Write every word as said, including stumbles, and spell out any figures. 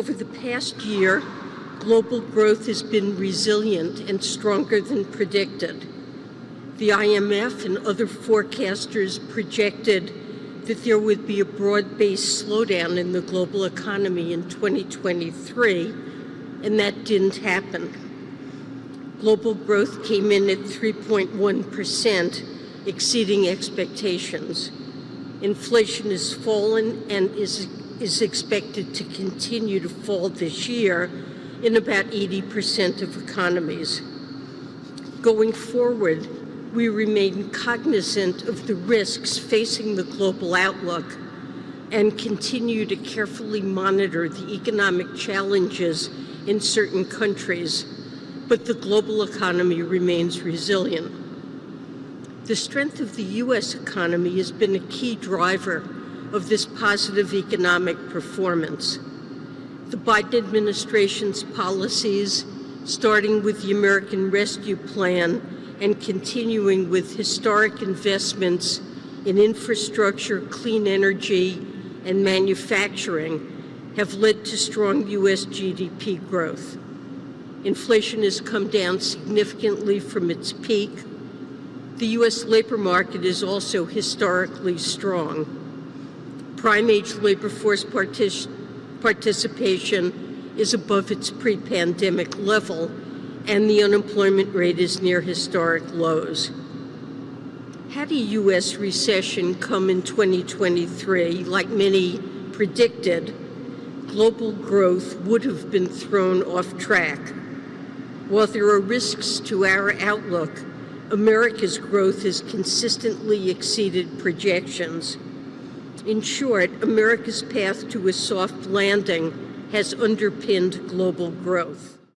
Over the past year, global growth has been resilient and stronger than predicted. The I M F and other forecasters projected that there would be a broad-based slowdown in the global economy in twenty twenty-three, and that didn't happen. Global growth came in at three point one percent, exceeding expectations. Inflation has fallen and is, is expected to continue to fall this yeyear in about eighty percent of economies. Going forward, we remain cognizant of the risks facing the global outlook and continue to carefully monitor the economic challenges in certain countries, but the global economy remains resilient. The strength of the U S economy has been a key driver of this positive economic performance. The Biden administration's policies, starting with the American Rescue Plan and continuing with historic investments in infrastructure, clean energy, and manufacturing, have led to strong U S G D P growth. Inflation has come down significantly from its peak. The U S labor market is also historically strong. Prime-age labor force partic- participation is above its pre-pandemic level, and the unemployment rate is near historic lows. Had a U S recession come in twenty twenty-three, like many predicted, global growth would have been thrown off track. While there are risks to our outlook, America's growth has consistently exceeded projections. In short, America's path to a soft landing has underpinned global growth.